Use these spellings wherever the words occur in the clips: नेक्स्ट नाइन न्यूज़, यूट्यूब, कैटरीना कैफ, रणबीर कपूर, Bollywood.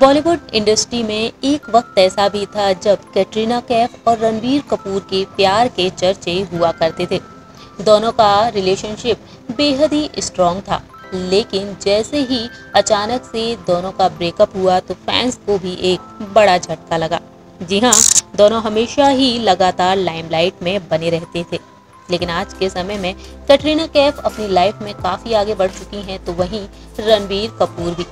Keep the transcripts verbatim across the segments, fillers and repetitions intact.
Bollywood industry में एक वक्त ऐसा भी था जब कैटरीना कैफ और रणबीर कपूर के प्यार के चर्चे हुआ करते थे। दोनों का रिलेशनशिप बेहद ही स्ट्रॉन्ग था, लेकिन जैसे ही अचानक से दोनों का ब्रेकअप हुआ तो फैंस को भी एक बड़ा झटका लगा। जी हाँ, दोनों हमेशा ही लगातार लाइमलाइट में बने रहते थे, लेकिन आज के समय में कैटरीना कैफ अपनी लाइफ में काफ़ी आगे बढ़ चुकी हैं तो वहीं रणबीर कपूर भी।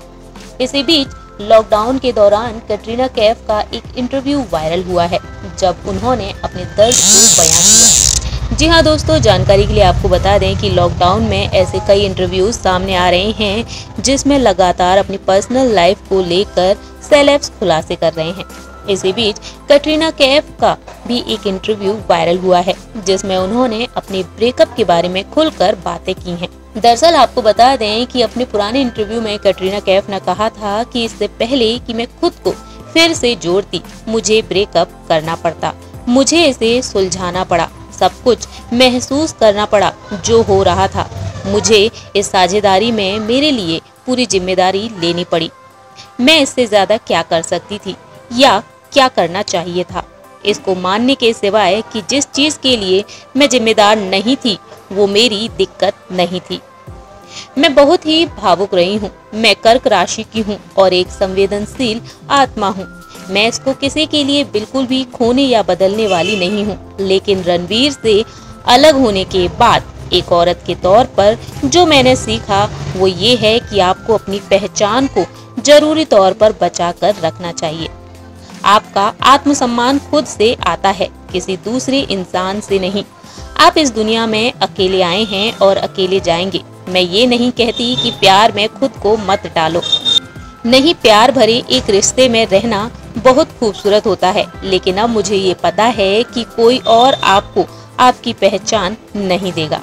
इसी बीच लॉकडाउन के दौरान कैटरीना कैफ का एक इंटरव्यू वायरल हुआ है, जब उन्होंने अपने दर्द को बयां किया। जी हाँ दोस्तों, जानकारी के लिए आपको बता दें कि लॉकडाउन में ऐसे कई इंटरव्यूज सामने आ रहे हैं जिसमें लगातार अपनी पर्सनल लाइफ को लेकर सेलेब्स खुलासे कर रहे हैं। इसी बीच कैटरीना कैफ का भी एक इंटरव्यू वायरल हुआ है, जिसमें उन्होंने अपने ब्रेकअप के बारे में खुलकर बातें की हैं। दरअसल आपको बता दें कि अपने पुराने इंटरव्यू में कैटरीना कैफ ने कहा था कि इससे पहले कि मैं खुद को फिर से जोड़ती, मुझे ब्रेकअप करना पड़ता, मुझे इसे सुलझाना पड़ा, सब कुछ महसूस करना पड़ा जो हो रहा था। मुझे इस साझेदारी में मेरे लिए पूरी जिम्मेदारी लेनी पड़ी। मैं इससे ज़्यादा क्या कर सकती थी या क्या करना चाहिए था, इसको मानने के सिवाय कि जिस चीज़ के लिए मैं जिम्मेदार नहीं थी वो मेरी दिक्कत नहीं थी। मैं बहुत ही भावुक रही हूँ। मैं कर्क राशि की हूँ और एक संवेदनशील आत्मा हूँ। मैं इसको किसी के लिए बिल्कुल भी खोने या बदलने वाली नहीं हूँ, लेकिन रणबीर से अलग होने के बाद एक औरत के तौर पर जो मैंने सीखा वो ये है कि आपको अपनी पहचान को जरूरी तौर पर बचा कर रखना चाहिए। आपका आत्मसम्मान खुद से आता है, किसी दूसरे इंसान से नहीं। आप इस दुनिया में अकेले आए हैं और अकेले जाएंगे। मैं ये नहीं कहती कि प्यार में खुद को मत डालो, नहीं, प्यार भरे एक रिश्ते में रहना बहुत खूबसूरत होता है, लेकिन अब मुझे ये पता है कि कोई और आपको आपकी पहचान नहीं देगा।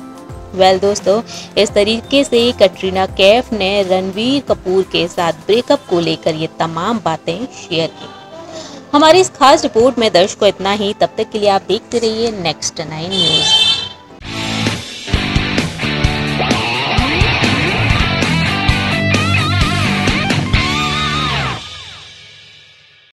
वेल दोस्तों, इस तरीके से कैटरीना कैफ ने रणबीर कपूर के साथ ब्रेकअप को लेकर ये तमाम बातें शेयर की। हमारी इस खास रिपोर्ट में दर्शकों इतना ही। तब तक के लिए आप देखते रहिए नेक्स्ट नाइन न्यूज़।